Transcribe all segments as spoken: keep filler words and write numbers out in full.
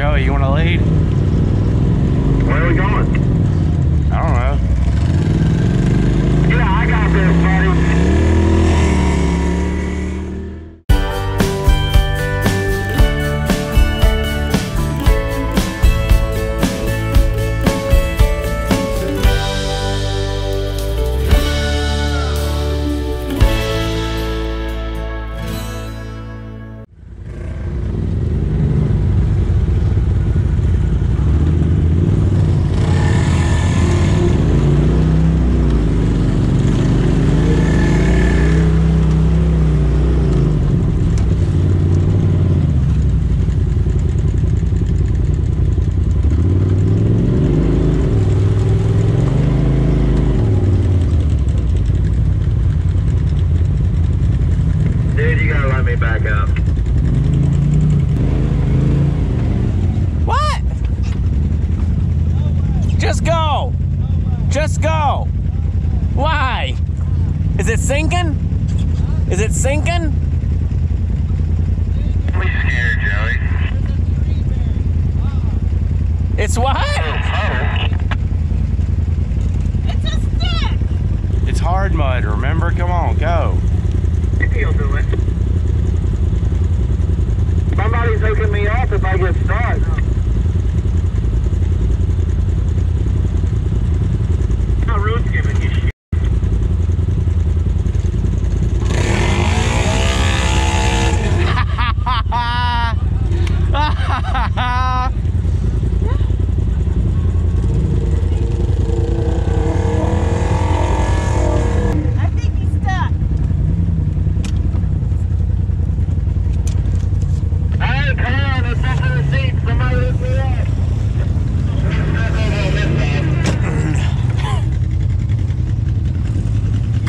Joey, you want to lead? Where are we going? I don't know. Yeah, I got this, buddy. Just go. Why? Is it sinking? Is it sinking? Don't be scared, Joey. It's what? It's a stick. It's hard mud, remember? Come on, go. He'll do it. Somebody's hooking me up if I get stuck.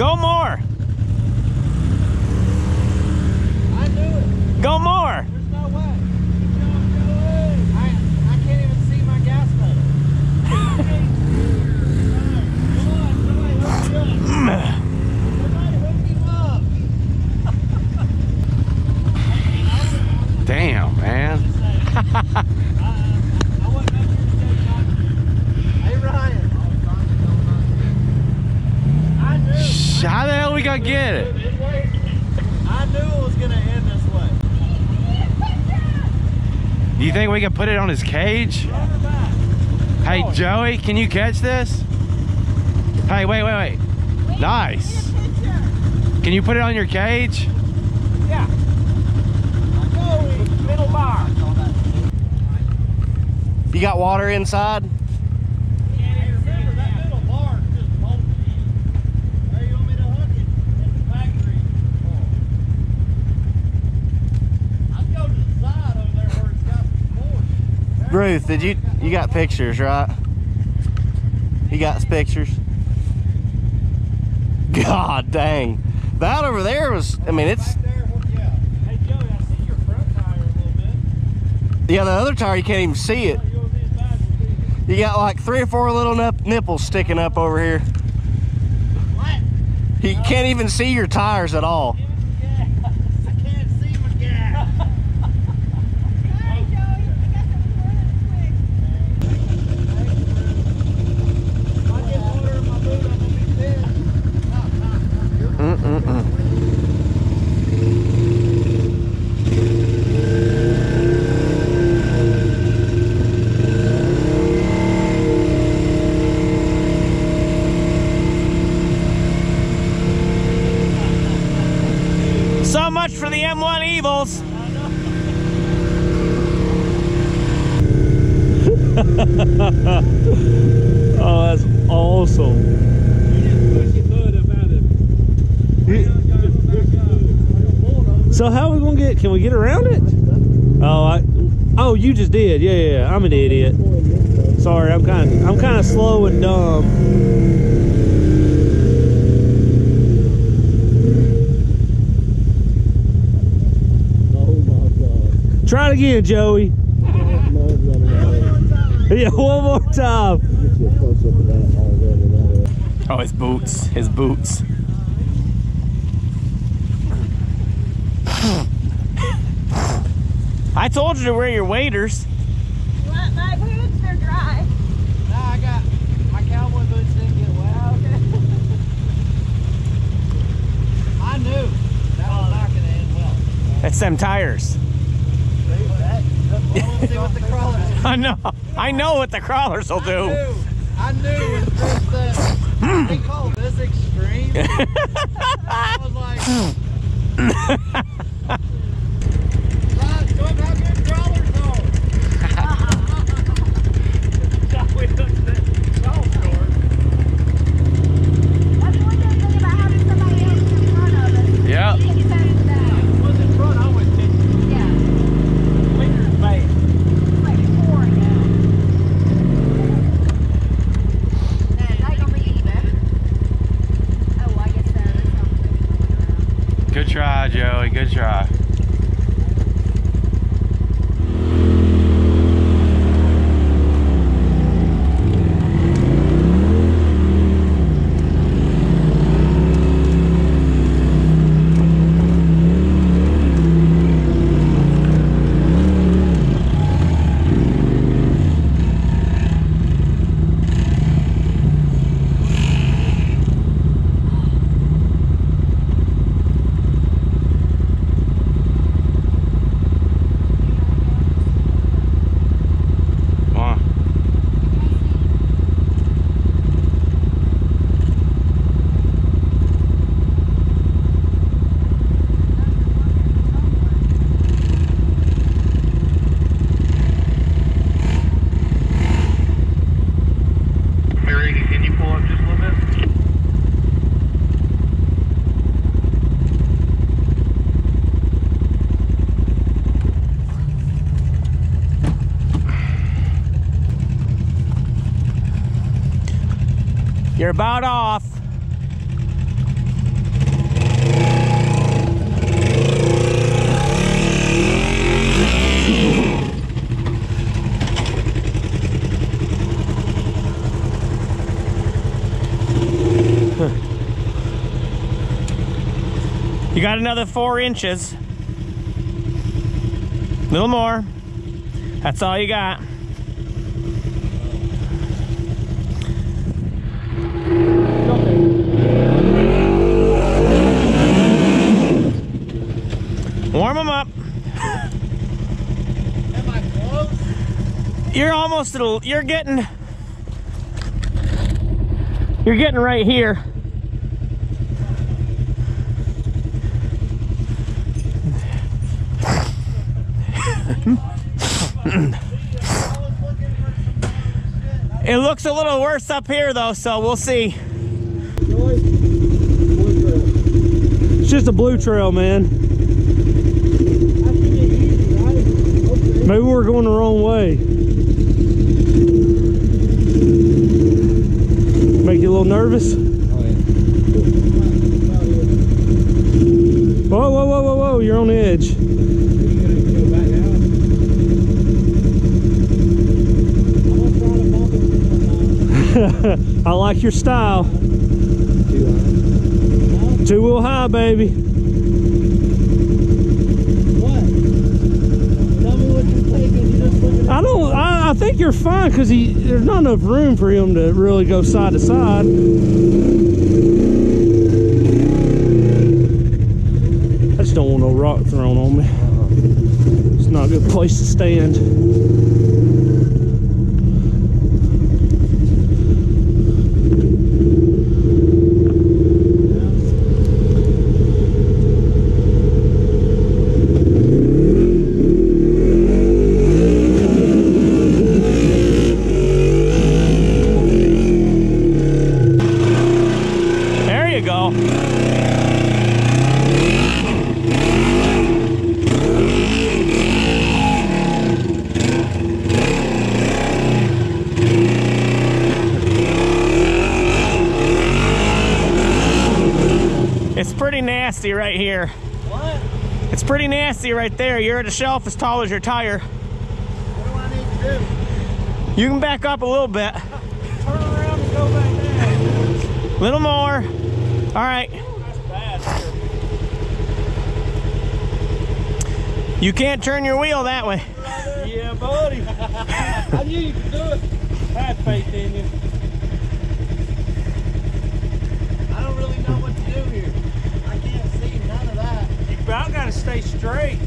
Go more. I knew it. Go more. There's no way. I, I can't even see my gas pedal. Come on, somebody hook me up. Somebody hook me up. Damn, man. I wasn't making a mistake. Hey, Ryan. I knew. How the hell we gonna get it? I knew it was gonna end this way. Do you think we can put it on his cage? Hey Joey, can you catch this? Hey, wait, wait, wait. Nice. Can you put it on your cage? Yeah. Joey, middle bar. You got water inside? Ruth, did you you got pictures, right? You got pictures? God dang. That over there was, I mean, it's... Hey Joey, I see your front tire a little bit. Yeah, the other tire, you can't even see it. You got like three or four little nipples sticking up over here. What? You can't even see your tires at all. So much for the M one evils. Oh, that's awesome. You just push your foot up out of it. So how are we gonna get? Can we get around it? Oh, I, oh, you just did. Yeah, yeah, yeah. I'm an idiot. Sorry, I'm kind of, I'm kind of slow and dumb. Try it again, Joey. Yeah, one more time. Oh, his boots. His boots. I told you to wear your waders. It's them tires. I know. I know what the crawlers will do. I knew. I knew when Chris said, they call this extreme. I was like, come have your crawlers on. Shall we look at the crawl store? That's the one thing about having somebody else in front of us. Yeah. Good try, Joey. Good try. You're about off. You got another four inches. A little more. That's all you got. Warm them up. Am I close? You're almost, little, you're getting, you're getting right here. It looks a little worse up here though, so we'll see. It's just a blue trail, man. Maybe we're going the wrong way. Make you a little nervous? Oh, yeah. Whoa, whoa, whoa, whoa, whoa, you're on the edge. Are you going to go back down? I'm going to try to bump it. I like your style. Two high. Two wheel high, baby. I don't. I, I think you're fine because he. There's not enough room for him to really go side to side. I just don't want no rock thrown on me. It's not a good place to stand. It's pretty nasty right here. What? It's pretty nasty right there. You're at a shelf as tall as your tire. What do I need to do? You can back up a little bit. Turn around and go back down. Little more. All right. That's bad. You can't turn your wheel that way. Yeah, buddy. I knew you could do it. I had faith in you. I don't really know what to do here. I can't see none of that. You about got to stay straight.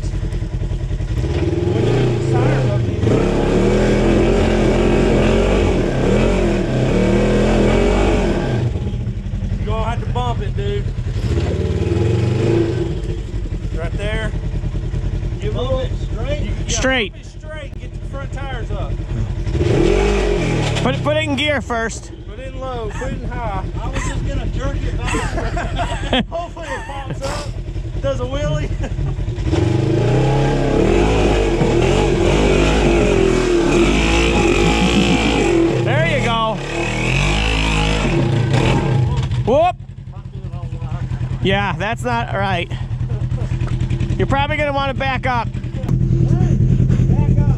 You're going to have to bump it, dude. Right there. You move it straight. Straight. Move it straight. Get the front tires up. Put it, put it in gear first. Put it in low. Put it in high. I was just gonna jerk it back. Hopefully it pops up. Does a wheelie. Yeah, that's not right. You're probably going to want to back up. Back up.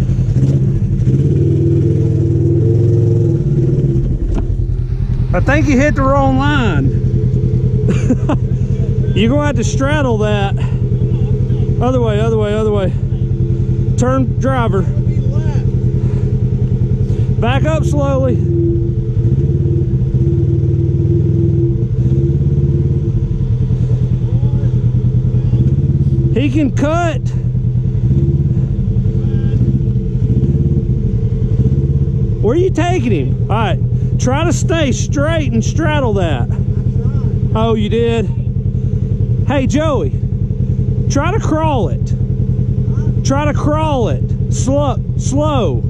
I think you hit the wrong line. You're going to have to straddle that. Other way, other way, other way. Turn driver. Back up slowly. He can cut. Where are you taking him? All right, try to stay straight and straddle that. Oh, you did? Hey, Joey, try to crawl it. Try to crawl it. Slow, slow.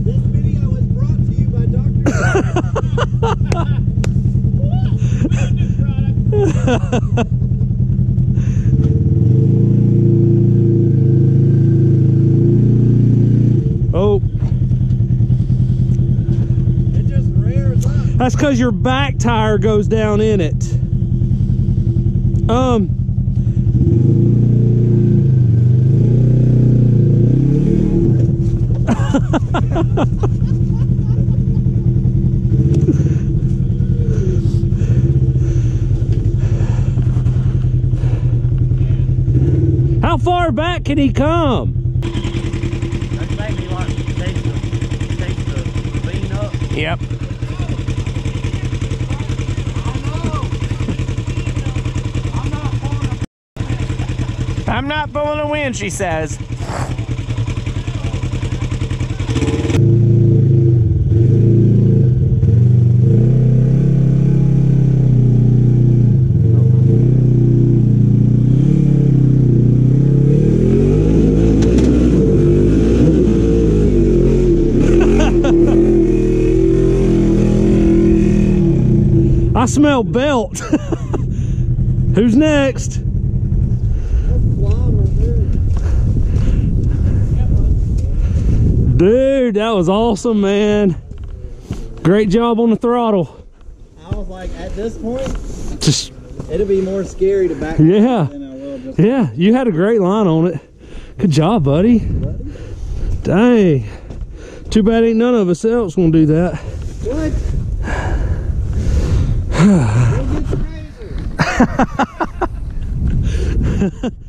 This video is brought to you by Doctor Oh, it just rears up. That's because your back tire goes down in it. Um, how far back can he come? I think he likes to take the, take the bean up. Yep. I know. I'm not pulling a wind, she says. I smell belt. Who's next? Dude, that was awesome, man. Great job on the throttle. I was like, at this point, just it'll be more scary to back. Yeah. Than I will just yeah, you had a great line on it. Good job, buddy. buddy. Dang. Too bad ain't none of us else gonna do that. What? We'll get the razor.